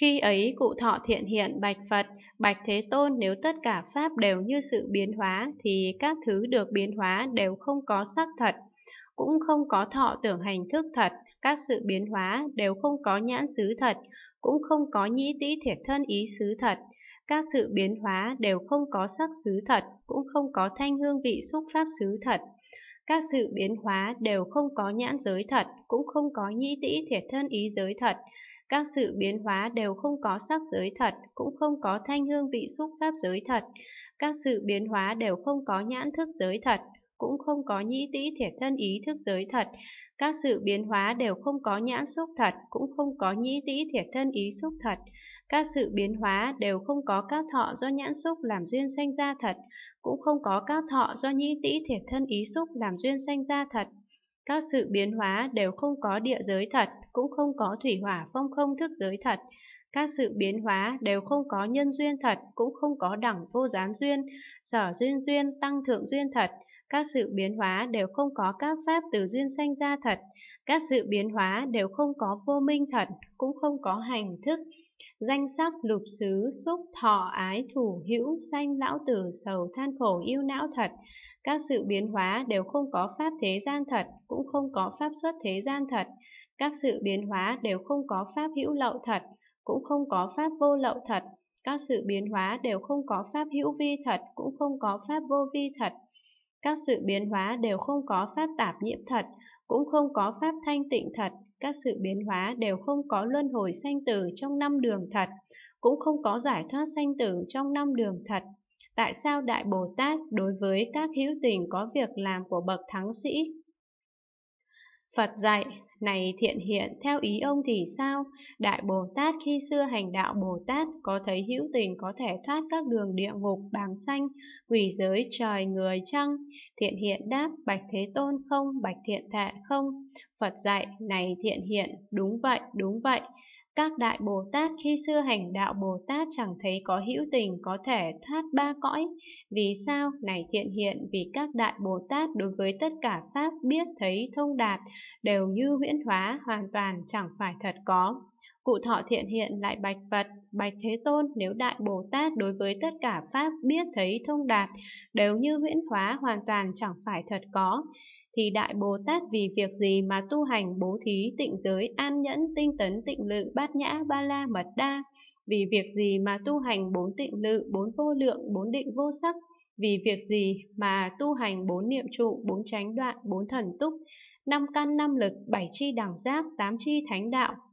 Khi ấy cụ Thọ Thiện hiện bạch Phật: Bạch Thế Tôn, nếu tất cả pháp đều như sự biến hóa thì các thứ được biến hóa đều không có sắc thật, cũng không có thọ tưởng hành thức thật, các sự biến hóa đều không có nhãn xứ thật, cũng không có nhĩ tĩ thiệt thân ý xứ thật, các sự biến hóa đều không có sắc xứ thật, cũng không có thanh hương vị xúc pháp xứ thật, các sự biến hóa đều không có nhãn giới thật, cũng không có nhĩ tĩ thiệt thân ý giới thật, các sự biến hóa đều không có sắc giới thật, cũng không có thanh hương vị xúc pháp giới thật, các sự biến hóa đều không có nhãn thức giới thật, cũng không có nhĩ tĩ thiệt thân ý thức giới thật, các sự biến hóa đều không có nhãn xúc thật, cũng không có nhĩ tĩ thiệt thân ý xúc thật, các sự biến hóa đều không có các thọ do nhãn xúc làm duyên sanh ra thật, cũng không có các thọ do nhĩ tĩ thiệt thân ý xúc làm duyên sanh ra thật, các sự biến hóa đều không có địa giới thật, cũng không có thủy hỏa phong không thức giới thật, các sự biến hóa đều không có nhân duyên thật, cũng không có đẳng vô gián duyên, sở duyên duyên, tăng thượng duyên thật, các sự biến hóa đều không có các pháp từ duyên sanh ra thật, các sự biến hóa đều không có vô minh thật, cũng không có hành thức, danh sắc, lục xứ, xúc, thọ, ái, thủ, hữu, sanh, lão tử, sầu, than khổ, ưu não thật, các sự biến hóa đều không có pháp thế gian thật, cũng không có pháp xuất thế gian thật, các sự biến hóa đều không có pháp hữu lậu thật, cũng không có pháp vô lậu thật, các sự biến hóa đều không có pháp hữu vi thật, cũng không có pháp vô vi thật, các sự biến hóa đều không có pháp tạp nhiễm thật, cũng không có pháp thanh tịnh thật, các sự biến hóa đều không có luân hồi sanh tử trong năm đường thật, cũng không có giải thoát sanh tử trong năm đường thật. Tại sao Đại Bồ Tát đối với các hữu tình có việc làm của bậc thắng sĩ? Phật dạy: Này Thiện hiện, theo ý ông thì sao? Đại Bồ Tát khi xưa hành đạo Bồ Tát có thấy hữu tình có thể thoát các đường địa ngục, bàng sanh, quỷ giới, trời, người, trăng? Thiện hiện đáp: Bạch Thế Tôn, không. Bạch Thiện Thệ, không. Phật dạy: Này Thiện hiện, đúng vậy, đúng vậy. Các Đại Bồ Tát khi xưa hành đạo Bồ Tát chẳng thấy có hữu tình có thể thoát ba cõi. Vì sao? Này Thiện hiện, vì các Đại Bồ Tát đối với tất cả pháp biết thấy thông đạt, đều như huyễn hóa, hoàn toàn chẳng phải thật có. Cụ Thọ Thiện hiện lại bạch Phật: Bạch Thế Tôn, nếu Đại Bồ Tát đối với tất cả pháp biết thấy thông đạt, đều như huyễn hóa, hoàn toàn chẳng phải thật có, thì Đại Bồ Tát vì việc gì mà tu hành bố thí, tịnh giới, an nhẫn, tinh tấn, tịnh lự, bát nhã, ba la mật đa? Vì việc gì mà tu hành bốn tịnh lự, bốn vô lượng, bốn định vô sắc? Vì việc gì mà tu hành bốn niệm trụ, bốn chánh đoạn, bốn thần túc, năm căn năm lực, bảy chi đẳng giác, tám chi thánh đạo?